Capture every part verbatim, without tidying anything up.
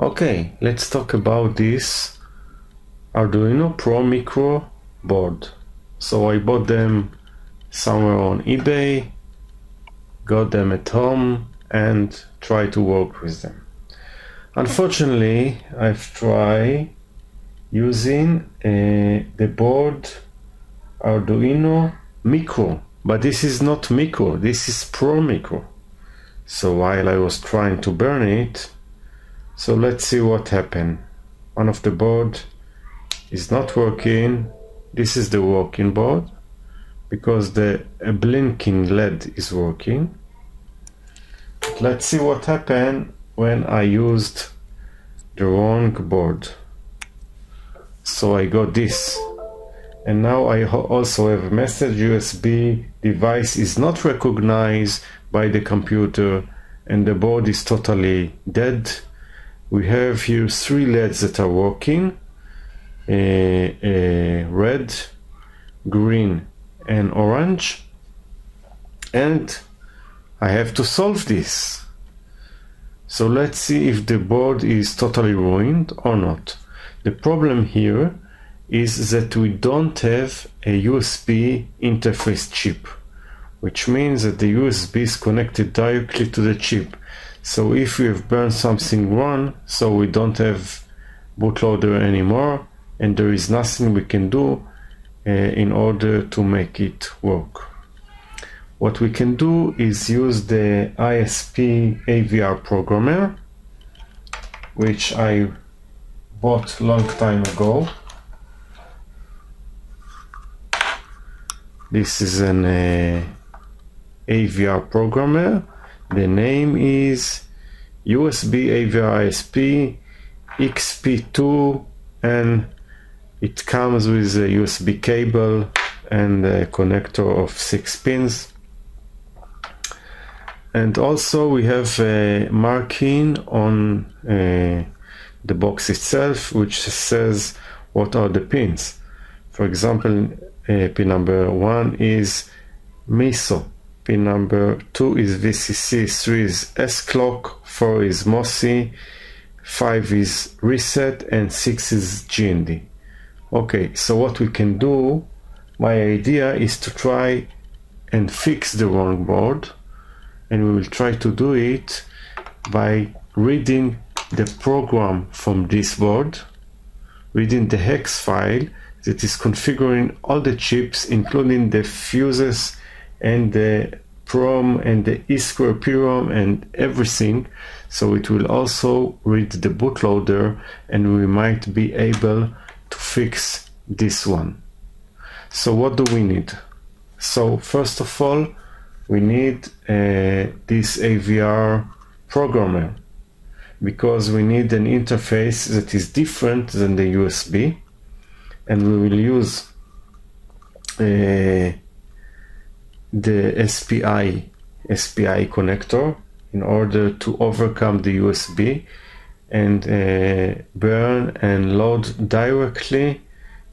Okay, let's talk about this Arduino Pro Micro board. So I bought them somewhere on eBay, got them at home and tried to work with them. Unfortunately, I've tried using uh, the board Arduino Micro, but this is not Micro, this is Pro Micro. So while I was trying to burn it, so let's see what happened. One of the board is not working. This is the working board because the a blinking L E D is working. Let's see what happened when I used the wrong board. So I got this, and now I also have a message: U S B device is not recognized by the computer and the board is totally dead. We have here three L E Ds that are working, uh, uh, red, green and orange, and I have to solve this. So let's see if the board is totally ruined or not. The problem here is that we don't have a U S B interface chip, which means that the U S B is connected directly to the chip. So if we have burned something wrong, so we don't have bootloader anymore and there is nothing we can do uh, in order to make it work. What we can do is use the I S P A V R programmer, which I bought long time ago. This is an uh, A V R programmer. The name is U S B A V R I S P X P two, and it comes with a U S B cable and a connector of six pins. And also we have a marking on uh, the box itself which says what are the pins. For example, uh, pin number one is MISO. Pin number two is V C C, three is S C L K, four is MOSI, five is RESET, and six is G N D. Okay, so what we can do, my idea is to try and fix the wrong board, and we will try to do it by reading the program from this board, reading the hex file that is configuring all the chips, including the fuses and the PROM and the E square P ROM and everything. So it will also read the bootloader and we might be able to fix this one. So what do we need? So first of all, we need uh, this A V R programmer because we need an interface that is different than the U S B, and we will use uh, the S P I S P I connector in order to overcome the U S B and uh, burn and load directly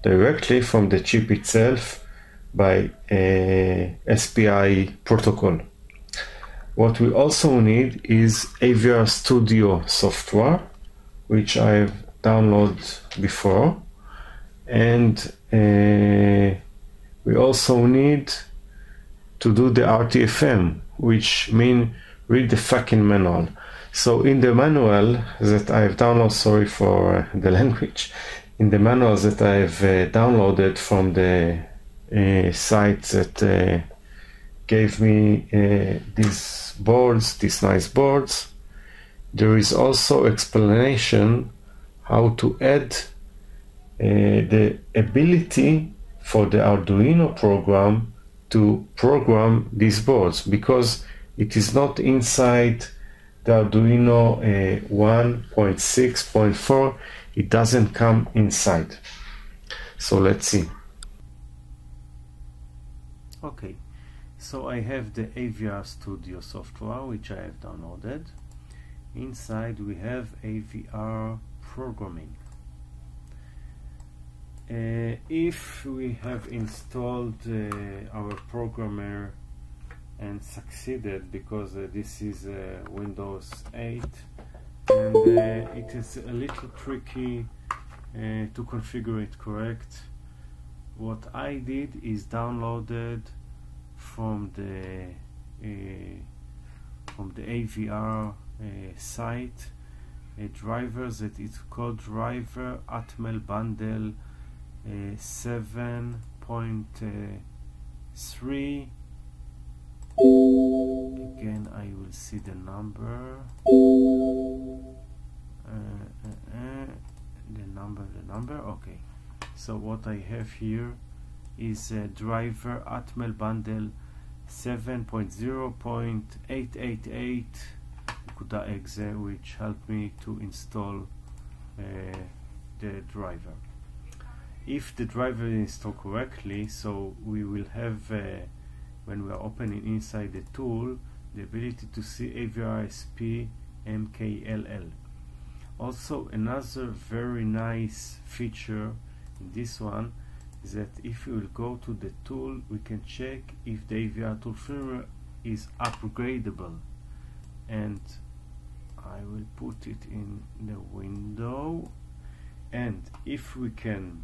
directly from the chip itself by a S P I protocol. What we also need is A V R Studio software, which I've downloaded before, and uh, we also need to do the R T F M, which mean read the fucking manual. So in the manual that I've downloaded, sorry for the language, in the manual that I've uh, downloaded from the uh, site that uh, gave me uh, these boards, these nice boards, there is also explanation how to add uh, the ability for the Arduino program to program these boards, because it is not inside the Arduino uh, one point six point four. It doesn't come inside. So let's see. Okay, so I have the A V R Studio software which I have downloaded. Inside we have A V R programming. Uh, if we have installed uh, our programmer and succeeded, because uh, this is uh, Windows eight, and uh, it is a little tricky uh, to configure it correct. What I did is downloaded from the uh, from the A V R uh, site a driver that is called Driver Atmel Bundle uh, seven point three. Again, I will see the number. Uh, uh, uh, the number, the number. Okay. So what I have here is a driver Atmel Bundle seven point zero point eight eight eight, which helped me to install uh, the driver. If the driver is installed correctly, so we will have, uh, when we are opening inside the tool, the ability to see A V R I S P M K I I. Also, another very nice feature in this one is that if we will go to the tool, we can check if the A V R tool firmware is upgradable, and I will put it in the window. And if we can,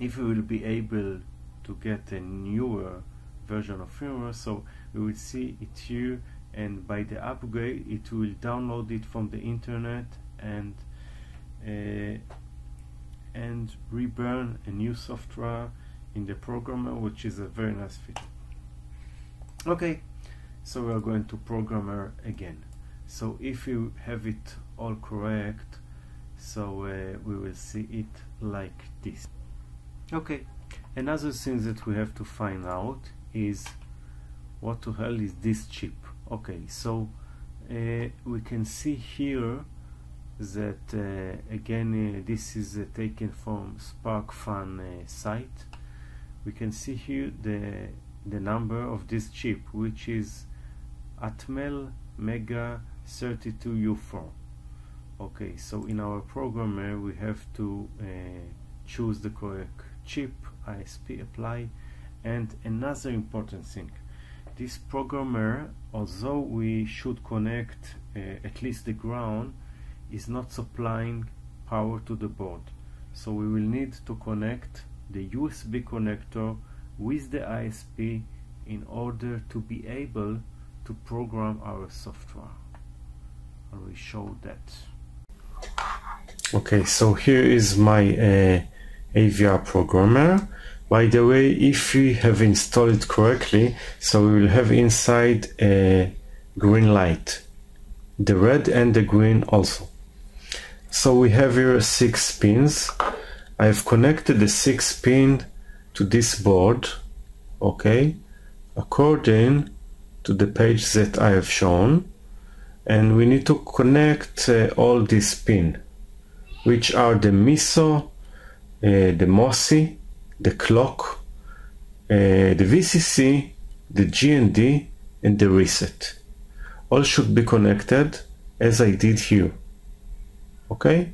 if we will be able to get a newer version of firmware, so we will see it here, and by the upgrade it will download it from the internet and uh, and reburn a new software in the programmer, which is a very nice feature. Okay, so we are going to programmer again. So if you have it all correct, so uh, we will see it like this. Okay, another thing that we have to find out is what the hell is this chip. Okay, so uh, we can see here that uh, again uh, this is uh, taken from SparkFun uh, site. We can see here the the number of this chip, which is Atmel Mega thirty-two U four. Okay, so in our programmer we have to uh, choose the correct chip, I S P apply. And another important thing, this programmer, although we should connect uh, at least the ground, is not supplying power to the board, so we will need to connect the U S B connector with the I S P in order to be able to program our software. I will show that. Okay, so here is my uh, A V R programmer. By the way, if we have installed it correctly, so we will have inside a green light, the red and the green also. So we have here six pins. I've connected the six pin to this board, okay, according to the page that I have shown, and we need to connect uh, all these pins, which are the MISO, uh, the MOSI, the clock, uh, the V C C, the G N D, and the RESET. All should be connected as I did here. Okay,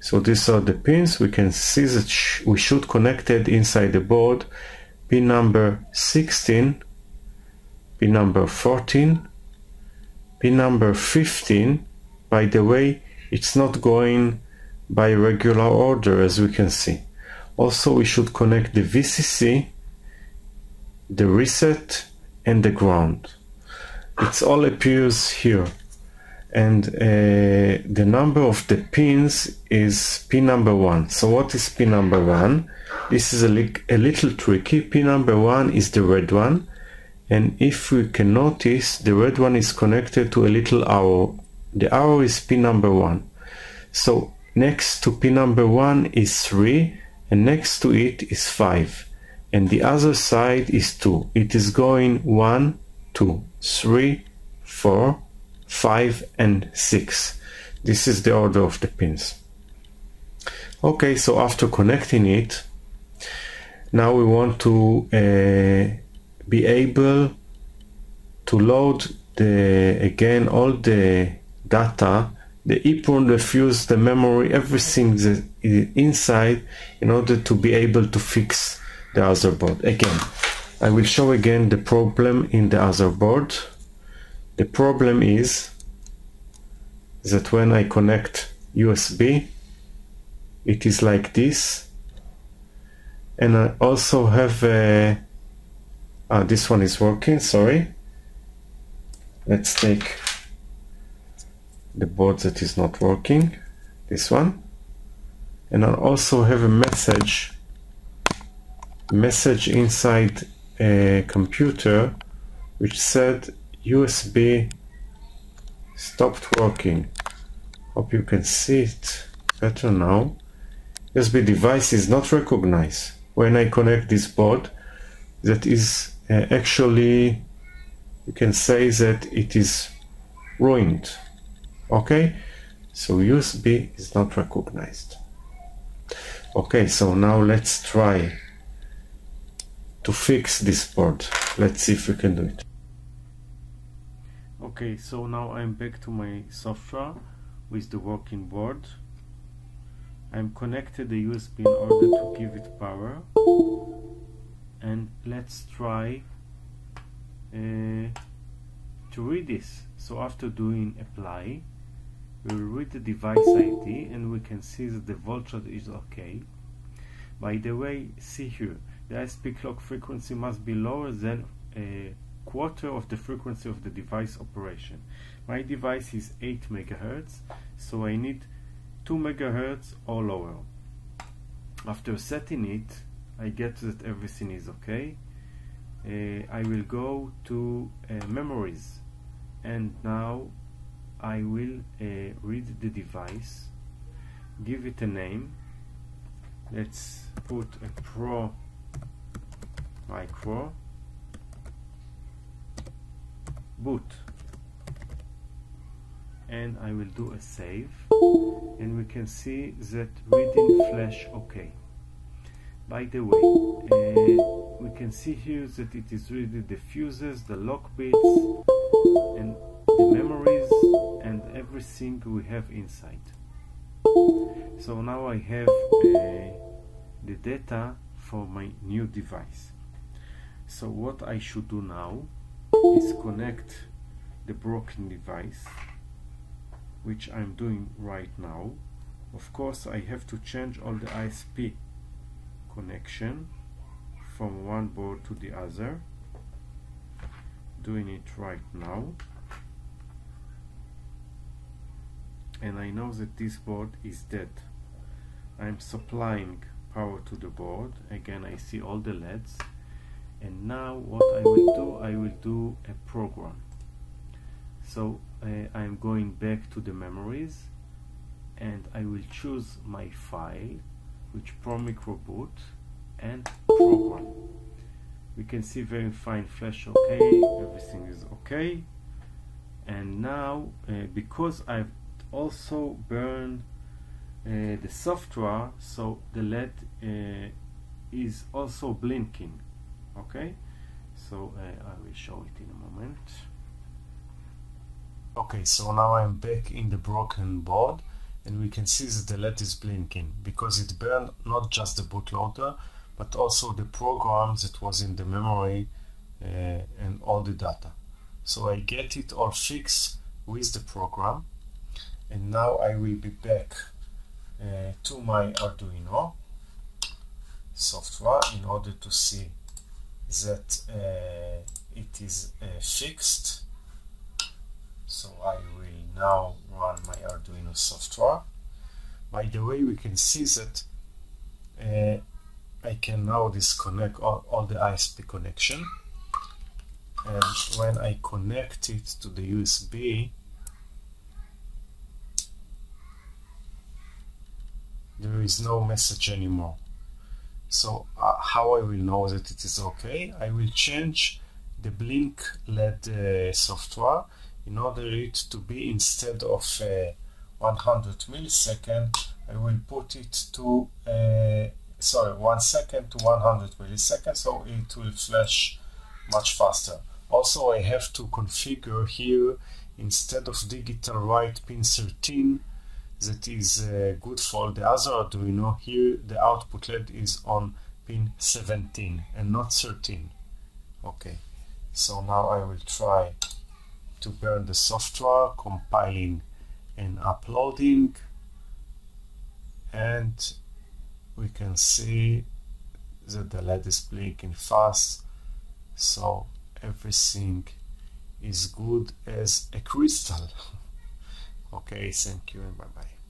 so these are the pins. We can see that sh we should connect it inside the board. Pin number sixteen, pin number fourteen, pin number fifteen. By the way, it's not going by regular order, as we can see. Also, we should connect the V C C, the reset, and the ground. It all appears here. And uh, the number of the pins is pin number one. So what is pin number one? This is a, li a little tricky. Pin number one is the red one, and if we can notice, the red one is connected to a little arrow. The arrow is pin number one. So next to pin number one is three, and next to it is five, and the other side is two. It is going one, two, three, four, five, and six. This is the order of the pins. Okay, so after connecting it, now we want to uh, be able to load the again all the data, the EEPROM, the fuse, the memory, everything that is inside, in order to be able to fix the other board. Again, I will show again the problem in the other board. The problem is that when I connect U S B, it is like this. And I also have a, ah, this one is working, sorry. Let's take the board that is not working, this one. And I also have a message, message inside a computer, which said U S B stopped working. Hope you can see it better now. U S B device is not recognized when I connect this board. That is uh, actually, you can say that it is ruined. Okay, so U S B is not recognized. Okay, so now let's try to fix this board. Let's see if we can do it. Okay, so now I'm back to my software with the working board. I'm connected the U S B in order to give it power, and let's try uh, to read this. So after doing apply, we will read the device I D and we can see that the voltage is okay. By the way, see here, the I S P clock frequency must be lower than a quarter of the frequency of the device operation. My device is eight megahertz, so I need two megahertz or lower. After setting it, I get that everything is okay. Uh, I will go to uh, memories, and now I will uh, read the device, give it a name. Let's put a Pro Micro. Boot. And I will do a save, and we can see that reading flash okay. By the way, uh, we can see here that it is reading the fuses, the lock bits, and the memories, and everything we have inside. So now I have uh, the data for my new device. So what I should do now is connect the broken device, which I'm doing right now. Of course, I have to change all the I S P connection from one board to the other. Doing it right now. And I know that this board is dead. I'm supplying power to the board. Again, I see all the L E Ds. And now what I will do, I will do a program. So uh, I'm going back to the memories, and I will choose my file, which Pro Micro boot, and program. We can see very fine flash okay, everything is okay. And now uh, because I've also burned uh, the software, so the L E D uh, is also blinking. Okay, so uh, I will show it in a moment. Okay, so now I'm back in the broken board, and we can see that the L E D is blinking because it burned not just the bootloader but also the program that was in the memory uh, and all the data. So I get it all fixed with the program, and now I will be back uh, to my Arduino software in order to see that uh, it is uh, fixed. So I will now run my Arduino software. By the way, we can see that uh, I can now disconnect all, all the I S P connection, and when I connect it to the U S B, there is no message anymore. So uh, how I will know that it is okay? I will change the blink L E D uh, software in order it to be, instead of uh, one hundred milliseconds, I will put it to uh, sorry one second to one hundred milliseconds, so it will flash much faster. Also, I have to configure here, instead of digital write pin thirteen, that is uh, good for the other Arduino, here the output L E D is on pin seventeen and not thirteen. Okay, so now I will try to burn the software, compiling and uploading, and we can see that the L E D is blinking fast, so everything is good as a crystal. Okay, thank you and bye bye.